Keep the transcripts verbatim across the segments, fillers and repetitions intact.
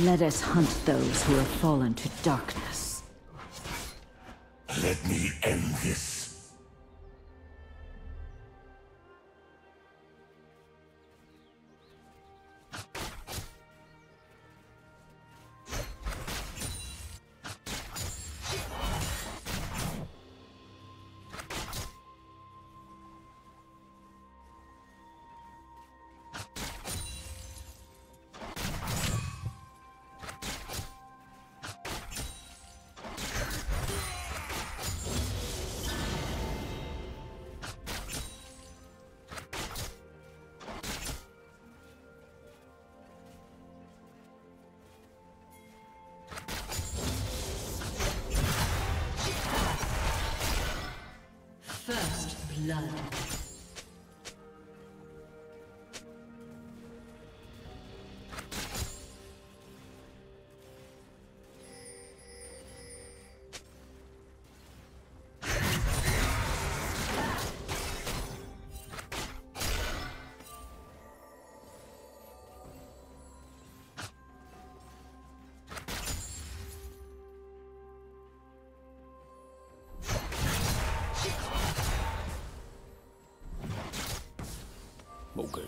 Let us hunt those who have fallen to darkness. Let me end this. First blood. Okay.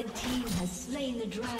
Red team has slain the dragon.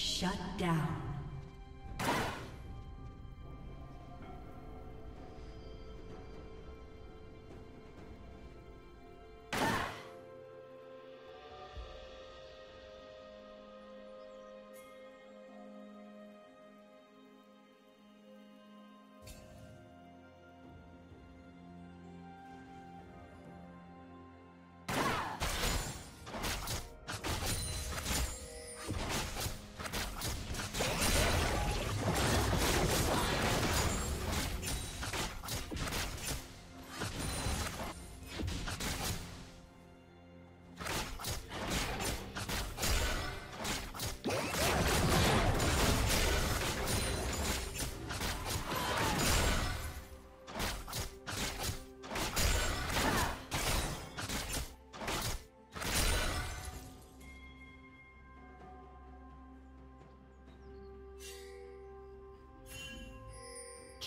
Shut down.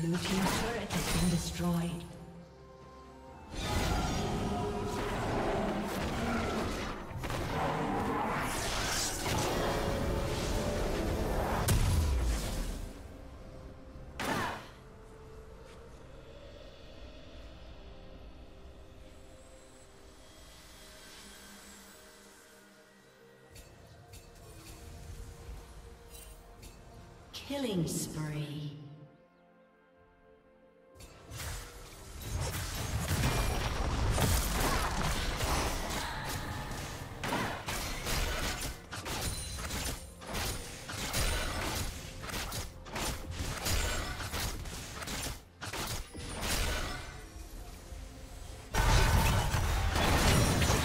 Blue team's turret has been destroyed. Killing spree. Blue team's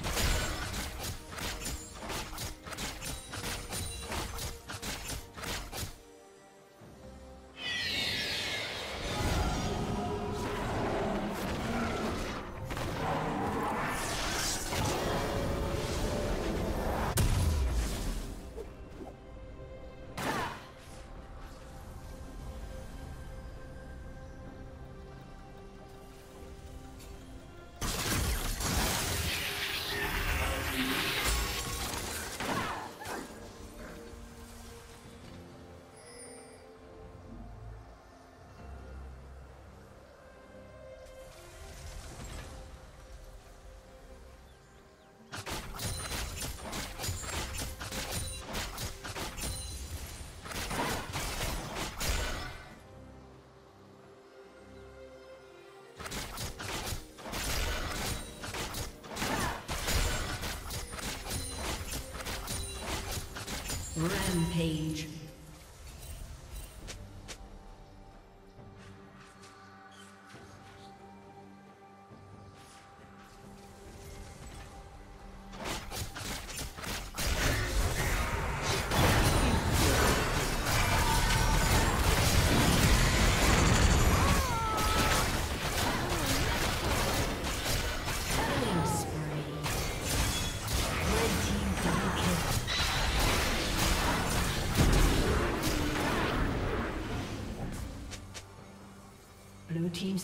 Rampage. Team's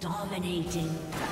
Dominating.